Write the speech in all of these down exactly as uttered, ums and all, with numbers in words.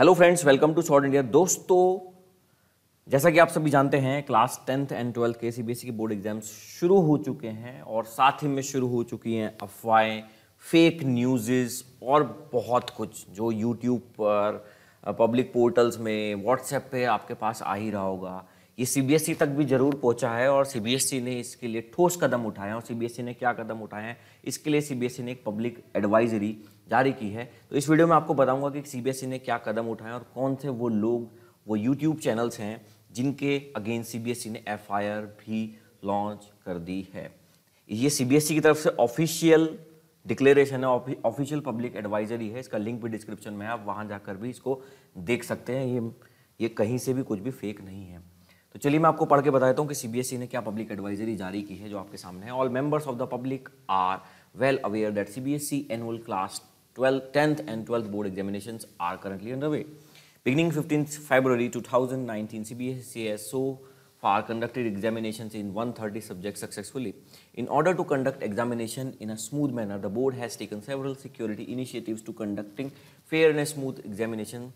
Hello friends, welcome to short India. दोस्तों, जैसा कि आप सभी जानते हैं, क्लास टेंथ एंड ट्वेल्थ के सीबीएसई के बोर्ड एग्जाम्स शुरू हो चुके हैं और साथ ही में शुरू हो चुकी हैं अफवाहें, फेक न्यूज़ेस और बहुत कुछ जो यूट्यूब पर, पब्लिक पोर्टल्स में, व्हाट्सएप पे आपके पास आ ही रहा होगा। ये सीबीएसई तक भी जरूर पहुंचा है और सीबीएसई ने इसके लिए ठोस कदम उठाए हैं। और सीबीएसई ने क्या कदम उठाए हैं, इसके लिए सीबीएसई ने एक पब्लिक एडवाइजरी जारी की है। तो इस वीडियो में आपको बताऊंगा कि सीबीएसई ने क्या कदम उठाए और कौन से वो लोग, वो यूट्यूब चैनल्स हैं जिनके अगेंस्ट सीबीएसई ने एफआईआर भी लॉन्च कर दी है। ये सीबीएसई की तरफ से ऑफिशियल डिक्लेरेशन है, ऑफिशियल पब्लिक एडवाइजरी है। इसका लिंक भी डिस्क्रिप्शन में है, आप वहाँ जाकर भी इसको देख सकते हैं। ये ये कहीं से भी कुछ भी फेक नहीं है। तो चलिए मैं आपको पढ़ के बताता हूँ कि सीबीएसई ने क्या पब्लिक एडवाइजरी जारी की है जो आपके सामने है। All members of the public are well aware that CBSE annual class twelfth tenth and twelfth board examinations are currently underway. Beginning fifteenth February two thousand nineteen, C B S E has so far conducted examinations in one hundred thirty subjects successfully. In order to conduct examination in a smooth manner, the board has taken several security initiatives to conducting fair and smooth examination.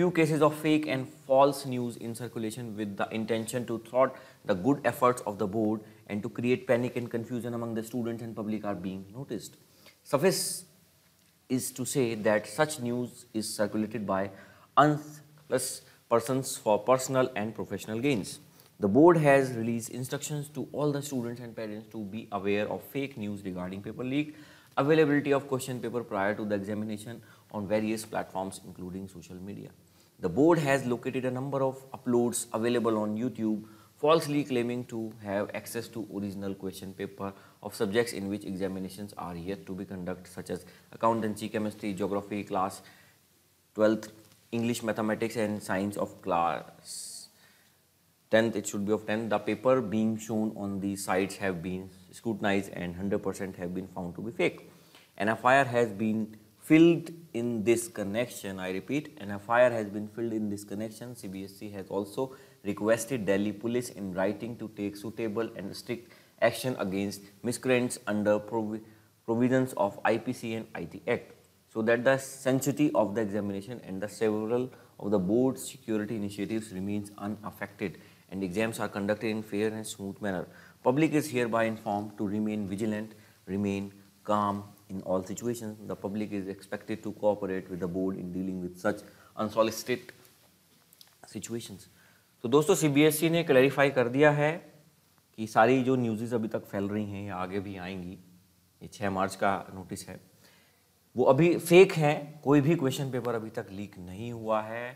Few cases of fake and false news in circulation with the intention to thwart the good efforts of the board and to create panic and confusion among the students and public are being noticed. Suffice is to say that such news is circulated by unscrupulous persons for personal and professional gains. The board has released instructions to all the students and parents to be aware of fake news regarding paper leak, availability of question paper prior to the examination on various platforms including social media. The board has located a number of uploads available on YouTube falsely claiming to have access to original question paper of subjects in which examinations are yet to be conducted, such as accountancy, chemistry, geography, class twelfth, English, mathematics and science of class tenth. It should be of tenth. The paper being shown on these sites have been scrutinized and one hundred percent have been found to be fake. An F I R has been filled in this connection. I repeat, an F I R has been filled in this connection. C B S E has also requested Delhi Police in writing to take suitable and strict action against miscreants under provi provisions of I P C and I T Act, so that the sanctity of the examination and the several of the board's security initiatives remains unaffected and exams are conducted in fair and smooth manner. Public is hereby informed to remain vigilant, remain calm in all situations. The public is expected to cooperate with the board in dealing with such unsolicited situations. तो दोस्तों, CBSE ने clarify कर दिया है कि सारी जो न्यूज़ेस अभी तक फैल रही हैं या आगे भी आएंगी, ये छः मार्च का नोटिस है, वो अभी फेक हैं। कोई भी क्वेश्चन पेपर अभी तक लीक नहीं हुआ है।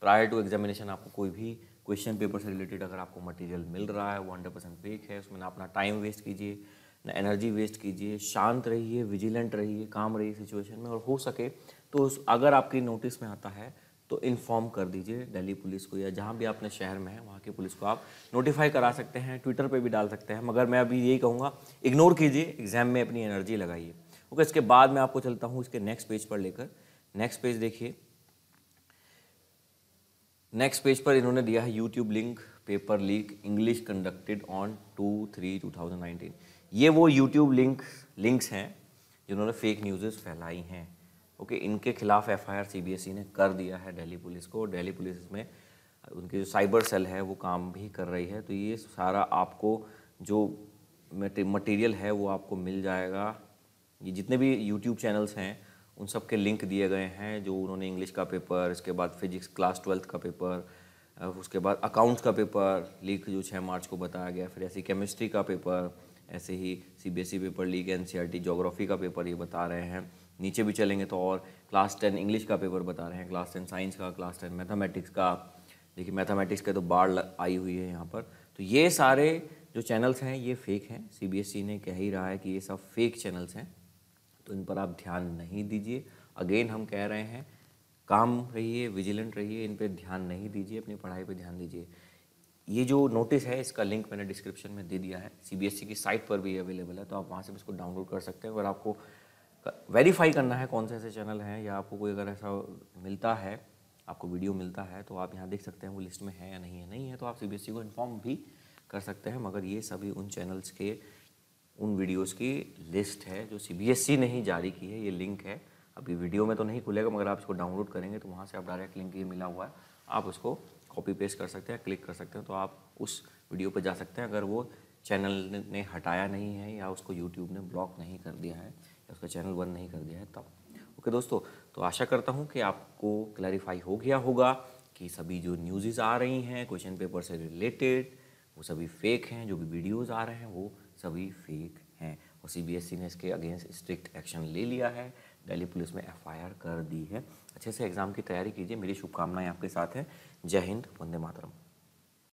प्रायर टू एग्जामिनेशन आपको कोई भी क्वेश्चन पेपर से रिलेटेड अगर आपको मटेरियल मिल रहा है वो हंड्रेड परसेंट फेक है। उसमें ना अपना टाइम वेस्ट कीजिए, ना एनर्जी वेस्ट कीजिए। शांत रहिए, विजिलेंट रहिए, काम रहिए सिचुएशन में, और हो सके तो अगर आपकी नोटिस में आता है तो इन्फॉर्म कर दीजिए दिल्ली पुलिस को, या जहाँ भी आपने शहर में है वहाँ की पुलिस को आप नोटिफाई करा सकते हैं, ट्विटर पे भी डाल सकते हैं। मगर मैं अभी यही कहूँगा, इग्नोर कीजिए, एग्जाम में अपनी एनर्जी लगाइए। ओके, इसके बाद मैं आपको चलता हूँ इसके नेक्स्ट पेज पर लेकर। नेक्स्ट पेज देखिए, नेक्स्ट पेज पर इन्होंने दिया है YouTube link paper leak English conducted on two three two thousand nineteen. ये वो यूट्यूब लिंक लिंक्स हैं जिन्होंने फेक न्यूज़ेस फैलाई हैं। ओके, इनके खिलाफ एफआईआर सीबीएसई ने कर दिया है दिल्ली पुलिस को। दिल्ली पुलिस में उनके जो साइबर सेल है वो काम भी कर रही है। तो ये सारा आपको जो मटेरियल है वो आपको मिल जाएगा। ये जितने भी यूट्यूब चैनल्स हैं उन सब के लिंक दिए गए हैं, जो उन्होंने इंग्लिश का पेपर, इसके बाद फिजिक्स क्लास ट्वेल्थ का पेपर, उसके बाद अकाउंट्स का पेपर लीक जो छः मार्च को बताया गया, फिर ऐसी केमिस्ट्री का पेपर, ऐसे ही CBSE paper leak, NCERT geography का पेपर ये बता रहे हैं। नीचे भी चलेंगे तो और क्लास टेन इंग्लिश का पेपर बता रहे हैं, क्लास टेन साइंस का, क्लास टेन मैथमेटिक्स का। देखिए, मैथमेटिक्स का तो बाढ़ आई हुई है यहाँ पर। तो ये सारे जो चैनल्स हैं ये फेक हैं। सीबीएसई ने कह ही रहा है कि ये सब फेक चैनल्स हैं, तो इन पर आप ध्यान नहीं दीजिए। अगेन हम कह रहे हैं, काम रहिए, विजिलेंट रहिए, इन पर ध्यान नहीं दीजिए, अपनी पढ़ाई पर ध्यान दीजिए। ये जो नोटिस है इसका लिंक मैंने डिस्क्रिप्शन में दे दिया है। सीबीएसई की साइट पर भी अवेलेबल है, तो आप वहाँ से इसको डाउनलोड कर सकते हैं। अगर आपको वेरीफाई करना है कौन से ऐसे चैनल हैं, या आपको कोई अगर ऐसा मिलता है, आपको वीडियो मिलता है, तो आप यहाँ देख सकते हैं वो लिस्ट में है या नहीं है। नहीं है तो आप सीबीएसई को इन्फॉर्म भी कर सकते हैं। मगर ये सभी उन चैनल्स के, उन वीडियोस की लिस्ट है जो सीबीएसई ने ही जारी की है। ये लिंक है, अभी वीडियो में तो नहीं खुलेगा, मगर आप इसको डाउनलोड करेंगे तो वहाँ से आप डायरेक्ट लिंक ये मिला हुआ है, आप उसको कॉपी पेस्ट कर सकते हैं, क्लिक कर सकते हैं, तो आप उस वीडियो पर जा सकते हैं। अगर वो चैनल ने हटाया नहीं है या उसको यूट्यूब ने ब्लॉक नहीं कर दिया है या उसका चैनल बंद नहीं कर दिया है तब। ओके दोस्तों, तो आशा करता हूँ कि आपको क्लैरिफाई हो गया होगा कि सभी जो न्यूज़ आ रही हैं क्वेश्चन पेपर से रिलेटेड वो सभी फेक हैं, जो भी वीडियोज़ आ रहे हैं वो सभी फेक हैं, और सीबीएसई ने इसके अगेंस्ट स्ट्रिक्ट एक्शन ले लिया है, दिल्ली पुलिस में एफआईआर कर दी है। अच्छे से एग्ज़ाम की तैयारी कीजिए, मेरी शुभकामनाएं आपके साथ हैं। जय हिंद, वंदे मातरम।